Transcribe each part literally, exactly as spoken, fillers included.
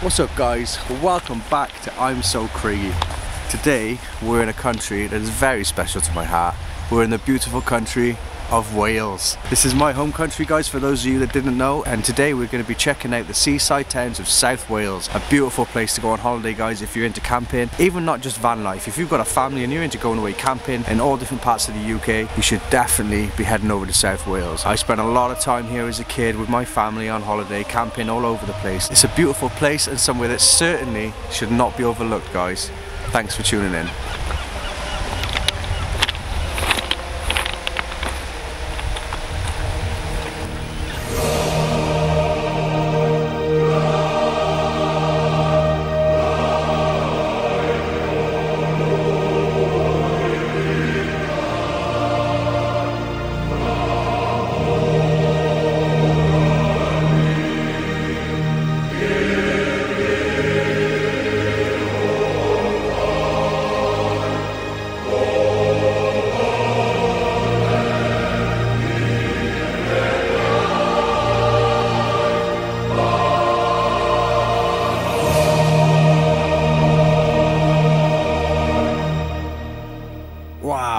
What's up guys, welcome back to I'm So Craigy. Today we're in a country that is very special to my heart. We're in the beautiful country of Wales. This is my home country guys, for those of you that didn't know, and today we're going to be checking out the seaside towns of South Wales. A beautiful place to go on holiday guys if you're into camping, even not just van life. If you've got a family and you're into going away camping in all different parts of the U K, you should definitely be heading over to South Wales. I spent a lot of time here as a kid with my family on holiday, camping all over the place. It's a beautiful place and somewhere that certainly should not be overlooked guys. Thanks for tuning in.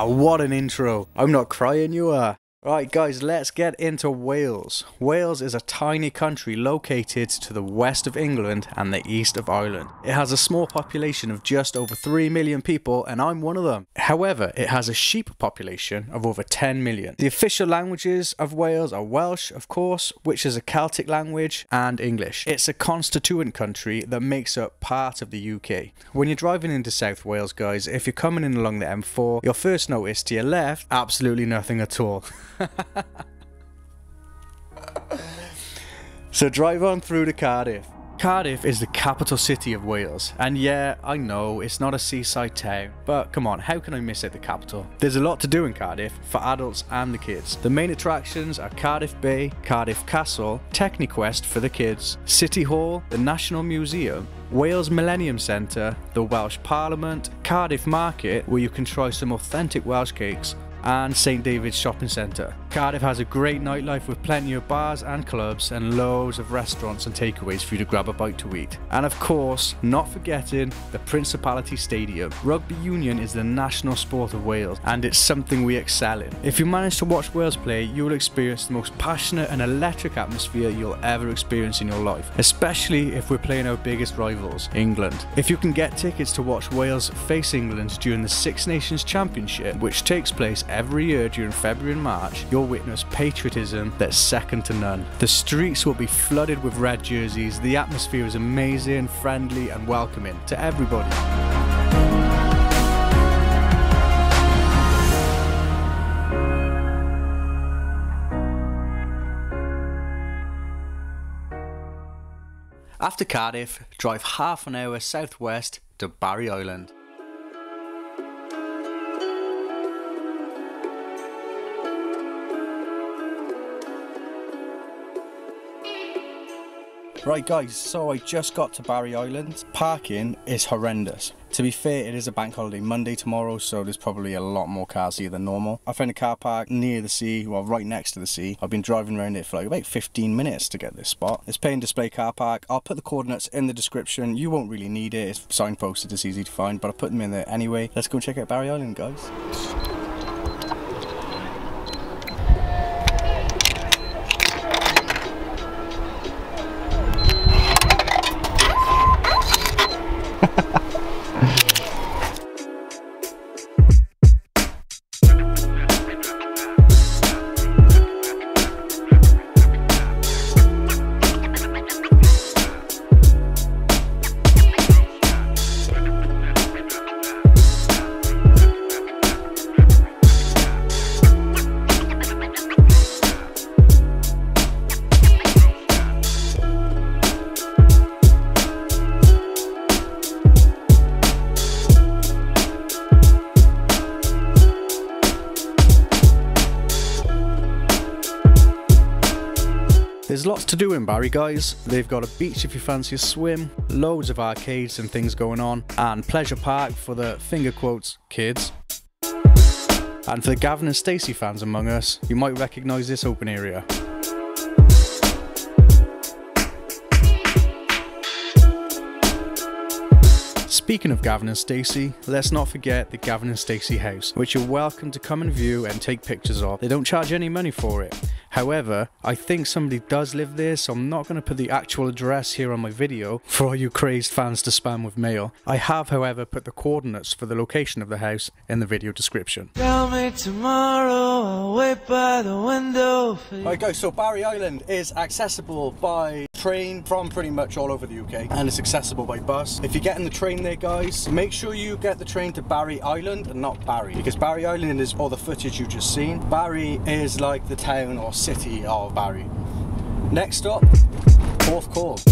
What an intro. I'm not crying, you are. Right guys, let's get into Wales. Wales is a tiny country located to the west of England and the east of Ireland. It has a small population of just over three million people, and I'm one of them. However, it has a sheep population of over ten million. The official languages of Wales are Welsh, of course, which is a Celtic language, and English. It's a constituent country that makes up part of the U K. When you're driving into South Wales guys, if you're coming in along the M four, you'll first notice to your left absolutely nothing at all. So drive on through to Cardiff. Cardiff is the capital city of Wales, and yeah, I know it's not a seaside town, but come on, how can I miss it, the capital? There's a lot to do in Cardiff for adults and the kids. The main attractions are Cardiff Bay, Cardiff Castle, Techniquest for the kids, City Hall, the National Museum, Wales Millennium Centre, the Welsh Parliament, Cardiff Market where you can try some authentic Welsh cakes, and Saint David's Shopping Centre. Cardiff has a great nightlife with plenty of bars and clubs and loads of restaurants and takeaways for you to grab a bite to eat. And of course, not forgetting the Principality Stadium. Rugby union is the national sport of Wales, and it's something we excel in. If you manage to watch Wales play, you will experience the most passionate and electric atmosphere you'll ever experience in your life, especially if we're playing our biggest rivals, England. If you can get tickets to watch Wales face England during the Six Nations Championship, which takes place every year during February and March, you'll witness patriotism that's second to none. The streets will be flooded with red jerseys, the atmosphere is amazing, friendly and welcoming to everybody. After Cardiff, drive half an hour southwest to Barry Island. Right guys, so I just got to Barry Island. Parking is horrendous. To be fair, it is a bank holiday Monday tomorrow, so there's probably a lot more cars here than normal. I found a car park near the sea, well right next to the sea. I've been driving around it for like about fifteen minutes to get this spot. It's pay and display car park. I'll put the coordinates in the description. You won't really need it, it's signposted, it's easy to find, but I'll put them in there anyway. Let's go and check out Barry Island guys. There's lots to do in Barry guys. They've got a beach if you fancy a swim, loads of arcades and things going on, and pleasure park for the finger quotes kids. And for the Gavin and Stacey fans among us, you might recognise this open area. Speaking of Gavin and Stacey, let's not forget the Gavin and Stacey house, which you're welcome to come and view and take pictures of. They don't charge any money for it. However, I think somebody does live there, so I'm not going to put the actual address here on my video for all you crazed fans to spam with mail. I have, however, put the coordinates for the location of the house in the video description. Tell me tomorrow, I'll wait by the window for you. Right, guys, so Barry Island is accessible by train from pretty much all over the U K, and it's accessible by bus. If you're getting the train there, guys, make sure you get the train to Barry Island and not Barry, because Barry Island is all the footage you've just seen. Barry is like the town or city of Barry. Next stop, Porthcawl.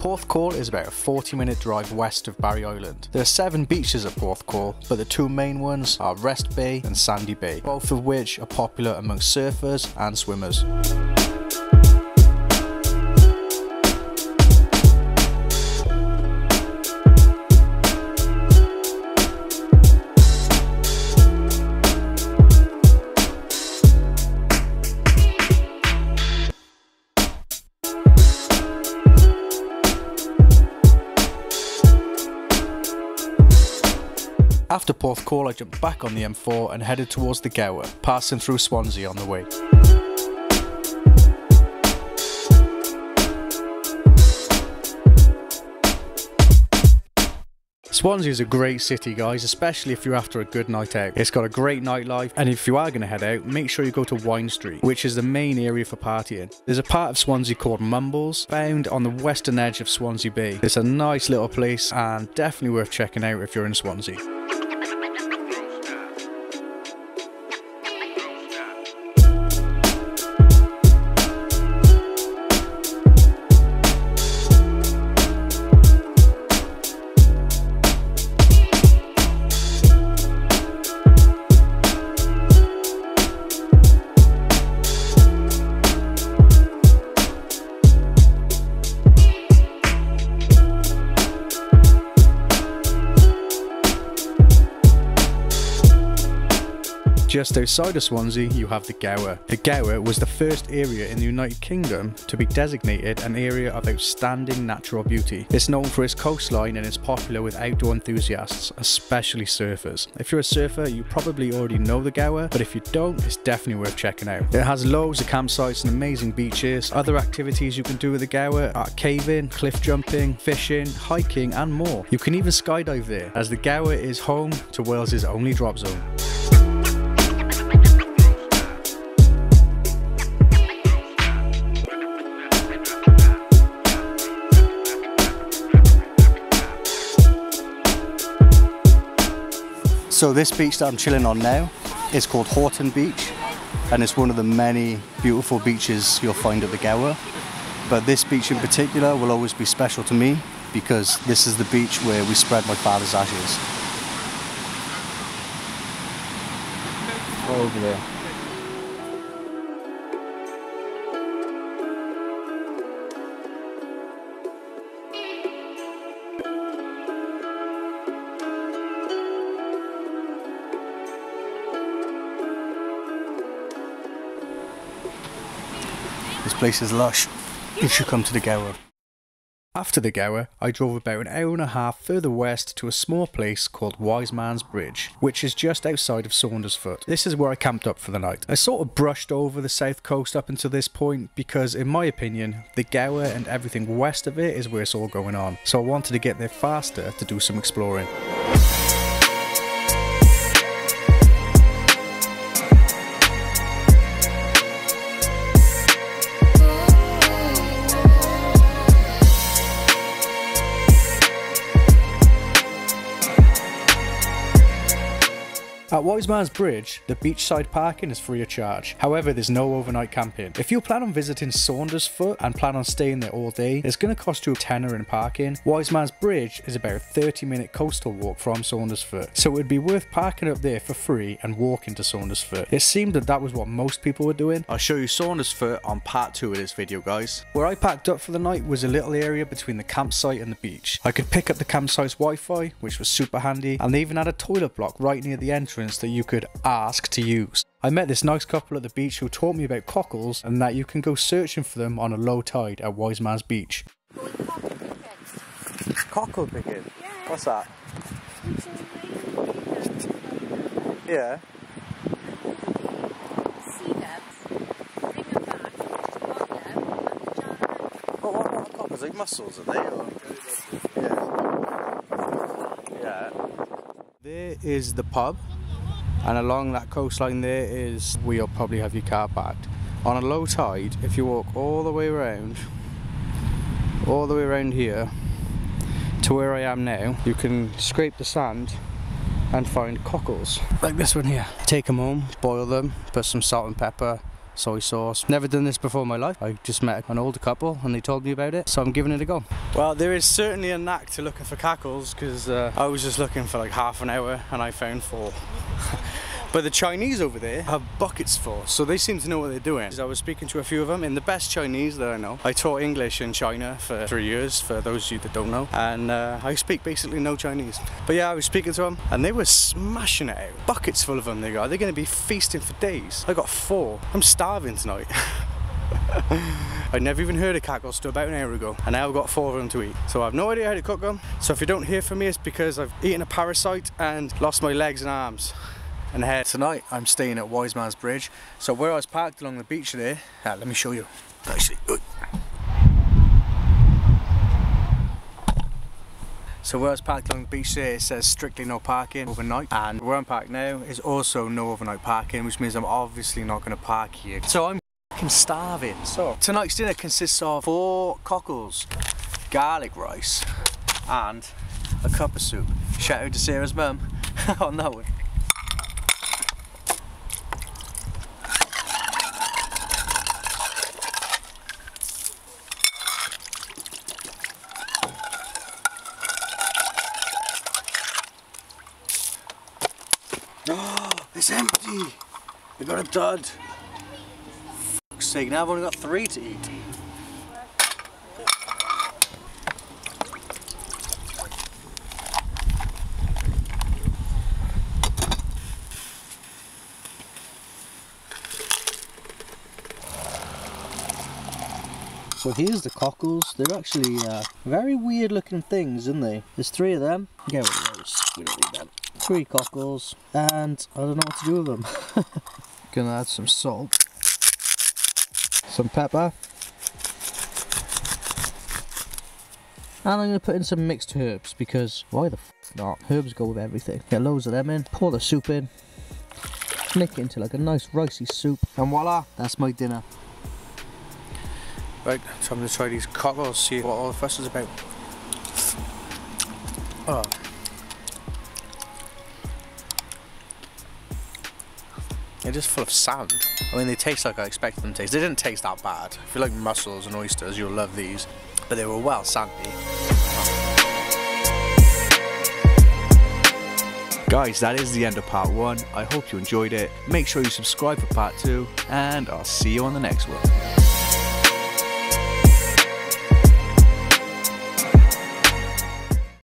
Porthcawl is about a forty minute drive west of Barry Island. There are seven beaches at Porthcawl, but the two main ones are Rest Bay and Sandy Bay, both of which are popular amongst surfers and swimmers. After Porthcawl, I jumped back on the M four and headed towards the Gower, passing through Swansea on the way. Swansea is a great city, guys, especially if you're after a good night out. It's got a great nightlife, and if you are going to head out, make sure you go to Wine Street, which is the main area for partying. There's a part of Swansea called Mumbles, found on the western edge of Swansea Bay. It's a nice little place and definitely worth checking out if you're in Swansea. Just outside of Swansea, you have the Gower. The Gower was the first area in the United Kingdom to be designated an area of outstanding natural beauty. It's known for its coastline and it's popular with outdoor enthusiasts, especially surfers. If you're a surfer, you probably already know the Gower, but if you don't, it's definitely worth checking out. It has loads of campsites and amazing beaches. Other activities you can do with the Gower are caving, cliff jumping, fishing, hiking, and more. You can even skydive there, as the Gower is home to Wales's only drop zone. So this beach that I'm chilling on now is called Horton Beach, and it's one of the many beautiful beaches you'll find at the Gower. But this beach in particular will always be special to me because this is the beach where we spread my father's ashes. Over there. This place is lush. You should come to the Gower. After the Gower, I drove about an hour and a half further west to a small place called Wise Man's Bridge, which is just outside of Saundersfoot. This is where I camped up for the night. I sort of brushed over the south coast up until this point because, in my opinion, the Gower and everything west of it is where it's all going on. So I wanted to get there faster to do some exploring. At Wise Man's Bridge, the beachside parking is free of charge. However, there's no overnight camping. If you plan on visiting Saundersfoot and plan on staying there all day, it's going to cost you a tenner in parking. Wise Man's Bridge is about a thirty minute coastal walk from Saundersfoot, so it would be worth parking up there for free and walking to Saundersfoot. It seemed that that was what most people were doing. I'll show you Saundersfoot on part two of this video, guys. Where I packed up for the night was a little area between the campsite and the beach. I could pick up the campsite's Wi-Fi, which was super handy, and they even had a toilet block right near the entrance that you could ask to use. I met this nice couple at the beach who taught me about cockles and that you can go searching for them on a low tide at Wise Man's Beach. Cockle picking? Yeah. What's that? Yeah. Sea dubs, bring them back, water, and the jar. Well, what kind of cockles? Like mussels, are they? Or? Yeah. Yeah. There is the pub. And along that coastline there is where you'll probably have your car parked. On a low tide, if you walk all the way around, all the way around here to where I am now, you can scrape the sand and find cockles. Like this one here. Take them home, boil them, put some salt and pepper, soy sauce. Never done this before in my life. I just met an older couple and they told me about it, so I'm giving it a go. Well, there is certainly a knack to looking for cockles, because uh, I was just looking for like half an hour and I found four. But the Chinese over there have buckets full, so they seem to know what they're doing. I was speaking to a few of them in the best Chinese that I know. I taught English in China for three years, for those of you that don't know, and uh, I speak basically no Chinese. But yeah, I was speaking to them, and they were smashing it out. Buckets full of them they got. They're going to be feasting for days. I got four. I'm starving tonight. I'd never even heard of cockles till about an hour ago, and now I've got four of them to eat. So I've no idea how to cook them, so if you don't hear from me, it's because I've eaten a parasite and lost my legs and arms. And head. Tonight I'm staying at Wise Man's Bridge, so where I was parked along the beach there, ah, let me show you. Actually, so where I was parked along the beach there, it says strictly no parking overnight, and where I'm parked now is also no overnight parking, which means I'm obviously not going to park here. So I'm f***ing starving. So tonight's dinner consists of four cockles, garlic rice, and a cup of soup. Shout out to Sarah's mum on that one. It's empty! We got a dud! F**k's sake, now I've only got three to eat. So here's the cockles. They're actually uh, very weird looking things, aren't they? There's three of them. Get rid of those. We don't need them. Three cockles, and I don't know what to do with them. Gonna add some salt, some pepper, and I'm gonna put in some mixed herbs, because why the f not? Herbs go with everything. Get loads of them in, pour the soup in, make it into like a nice ricey soup, and voila, that's my dinner. Right, so I'm gonna try these cockles, see what all the fuss is about. Oh. They're just full of sand. I mean, they taste like I expected them to taste. They didn't taste that bad. If you like mussels and oysters, you'll love these. But they were well sandy. Guys, that is the end of part one. I hope you enjoyed it. Make sure you subscribe for part two, and I'll see you on the next one.